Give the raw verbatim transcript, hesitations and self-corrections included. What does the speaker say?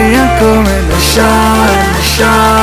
तेरी आंखों में नशा नशा।